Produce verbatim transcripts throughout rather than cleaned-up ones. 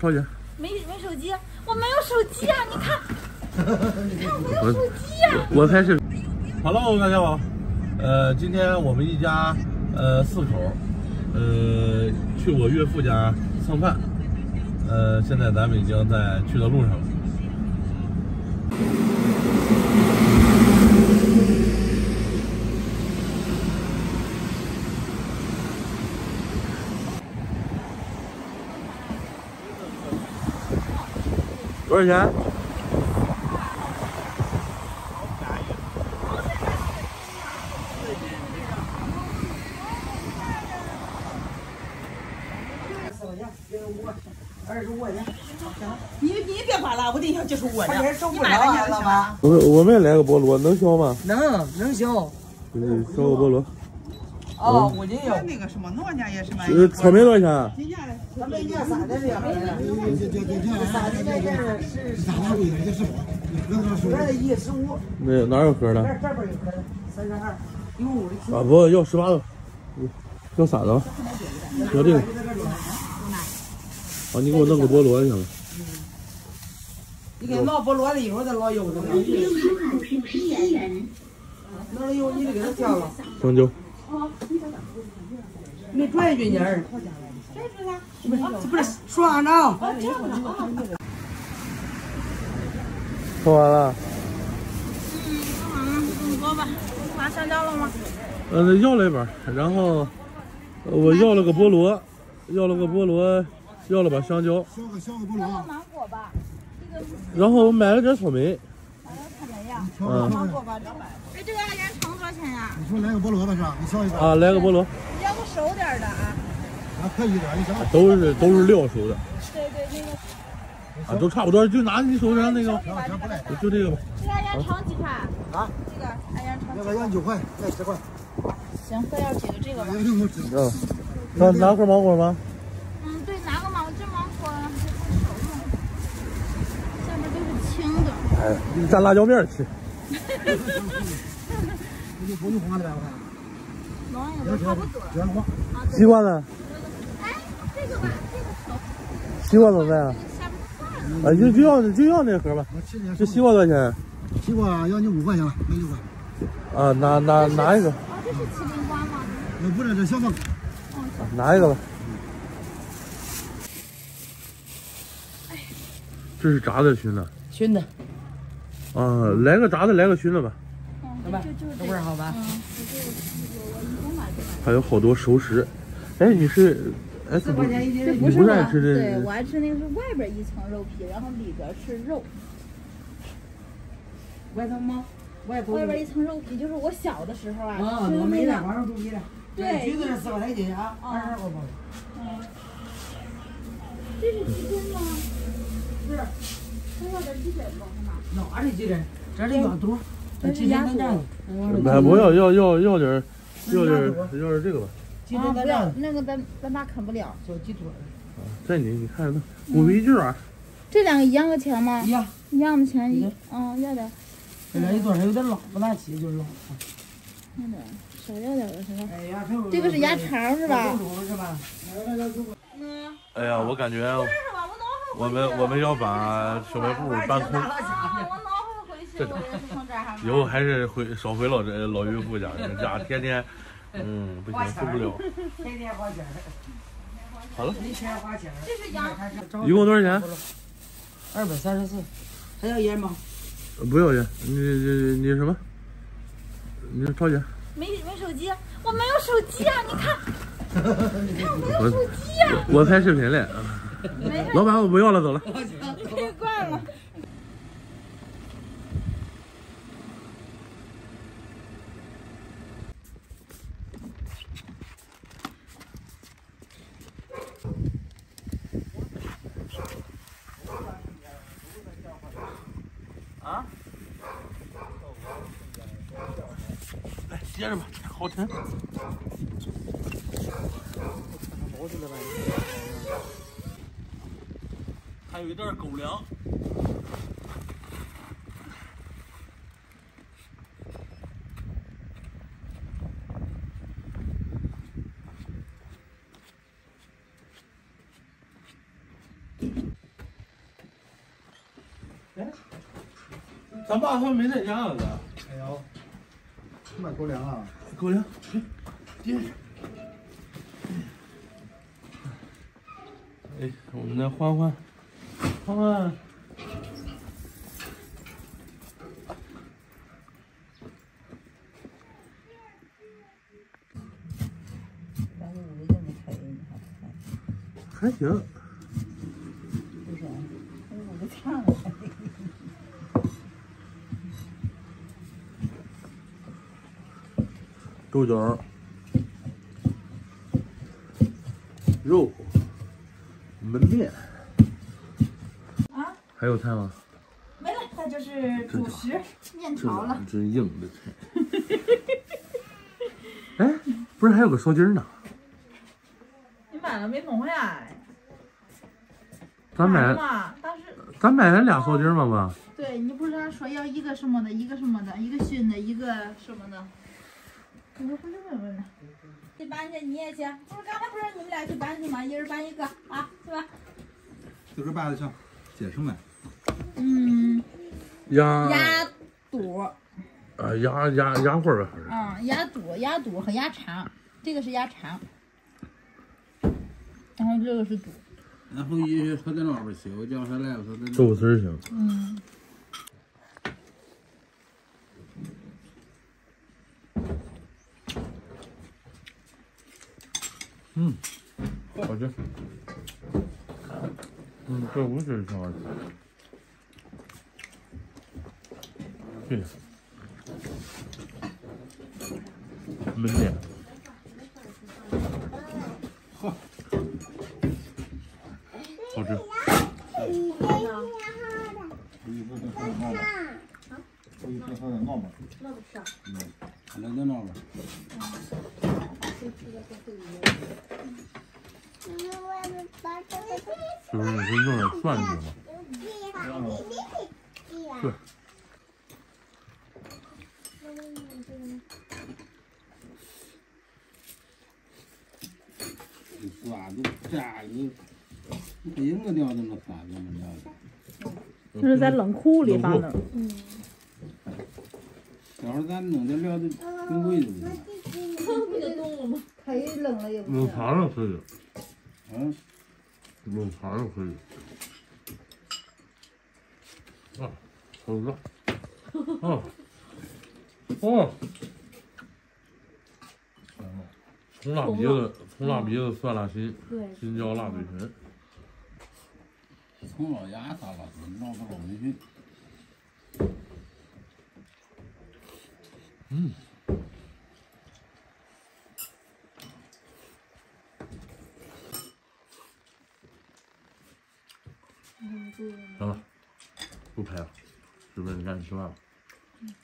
着急。没没手机，我没有手机啊！你看，你看我没有手机啊！我才是。Hello， 大家好。呃，今天我们一家呃四口，呃去我岳父家蹭饭。呃，现在咱们已经在去的路上了。多少钱？二十五块钱。你你别管了，我这条就是我的。你买了你能吗？我我们也来个菠萝，能削吗？能能削。嗯，削个菠萝。哦，我这有。那个什么，诺家也是买。呃，草莓多少钱？今天咱们家三的两个人，这这这这三的这个是啥来着？这是盒一十五。那哪有盒的？这这边有盒的，三十二，一共五十七。啊，不要十八个，要啥的吧？要这个。 好、啊，你给我弄个菠萝行吗？嗯、你给烙菠萝的，一会儿再烙柚子。弄了柚，你得给它挑了。香蕉。没转一句人儿。这是啥？不是，不是双张。做完了。嗯，做完了，你给我吧。拿香蕉了吗？呃，要了一把，然后我要了个菠萝，要了个菠萝。 要了把香蕉，削个削个菠萝，芒果吧，然后我买了点草莓，买了草莓呀，嗯，芒果吧，这买。哎，这个二元橙多少钱呀？你说来个菠萝吧，是吧？你削一个啊，来个菠萝。你要不熟点的啊？啊，可以的，你想都是都是料熟的。对对，那个啊，都差不多，就拿你手上那个，就这个吧。这二元橙几块？啊，这个二元橙。要不要九块？再十块。行，再要几个这个吧。嗯，那拿块芒果吗？ 哎，蘸辣椒面吃。那就不用花了呗，我看。差不多。西瓜呢？哎，这个吧，这个熟。西瓜怎么办啊？啊，就就要就要那盒吧。这西瓜多少钱？西瓜要你五块钱了，没六块。啊，拿拿拿一个。啊，这是麒麟瓜吗？我不是，这香蕉。拿一个吧。哎，这是炸的熏的。熏的。 啊，来个炸的，来个熏的吧，好吧，这味儿好吧。还有好多熟食，哎，你是，哎，四块钱一斤，你不是爱吃这？对，我爱吃那个是外边一层肉皮，然后里边是肉。外头吗？外外边一层肉皮，就是我小的时候啊，吃的那个。对，橘子是四块钱一斤啊，二十二块八。嗯。这是鸡胗吗？是。 要点鸡腿不？哪的鸡腿？这里有肚，这鸡腿能蘸吗？不要要要要点，要点要点这个吧。鸡腿不要，那个咱咱爸啃不了。小鸡腿。啊，这你你看这五皮卷啊。这两个一样的钱吗？一样，一样的钱一。啊，要点。这俩一多少有点老不大齐，就是老。要点少要点的是吧？哎呀，这个是鸭肠是吧？嗯。哎呀，我感觉。 我们我们要把小卖部搬空，这以后还是回少回老这老岳父家，人家天天，嗯，不行，受不了。天天花钱。好了。这是羊。一共多少钱？二百三十四。还要烟吗？不要烟，你你你什么？你掏钱。没没手机，我没有手机啊！你看，你看我没有手机啊！我拍视频嘞。 老板，我不要了，走了。你可以惯了。啊？来，接着吧，好沉。 还有一袋狗粮，咱爸他们没在家呢，咱。没有。你买狗粮啊？狗粮。爹。哎，我们的欢欢，欢欢。 还行。为啥？因为我都看了。猪脚、肉、焖面。啊？还有菜吗？没了，它就是主食面条了。真硬的菜。哎，不是还有个烧鸡呢？ 买了没同回来？咱买了，当时咱买了俩烧鸡嘛吧？对你不是他说要一个什么的，一个什么的，一个熏的，一个什么的。我说不是问问呢，去搬去，你也去。不是刚才不是你们俩去搬去吗？一人搬一个啊，是吧？就是搬的去，解释没？嗯，鸭鸭肚。啊，鸭鸭鸭块吧，还是？啊、嗯，鸭肚、鸭肚和鸭肠，这个是鸭肠。 然后这个是肚，然后一他在那边吃，我叫他来，我说在肉丝行。嗯。嗯，好吃。嗯，这我觉得挺好吃。对。焖面。好。 好吃。就是你说用点蒜去吗？对。蒜都炸了。 应该掉那么撒的么料，那是在冷库里放的。嗯。要是咱弄点料就更贵了。不就冻了吗？太冷了也不。冷藏了可以。嗯。冷藏了可以。啊，好热。啊。哦。红辣鼻子，红辣鼻子，蒜辣心，心椒辣嘴唇。 从老鸭打老子，闹到老没劲。嗯。行了，不拍了，是不是？你赶紧吃饭吧。嗯、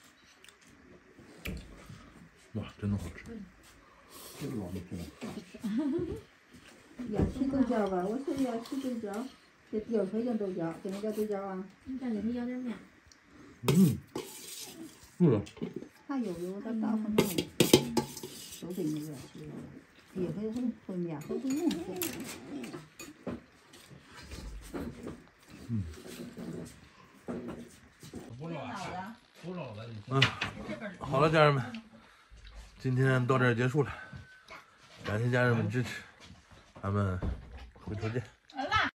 哇，真的好吃！这个老没劲。也吃豆角吧，我说也吃豆角。 这有谁叫豆角？怎么叫豆角啊？你再给他舀点面。嗯，是啊。还有油，咱大份面，都得有点油，也会会会面，会会面。嗯。不老了，不老了。嗯，好了，家人们，今天到这儿结束了，感谢家人们支持，咱们回头见。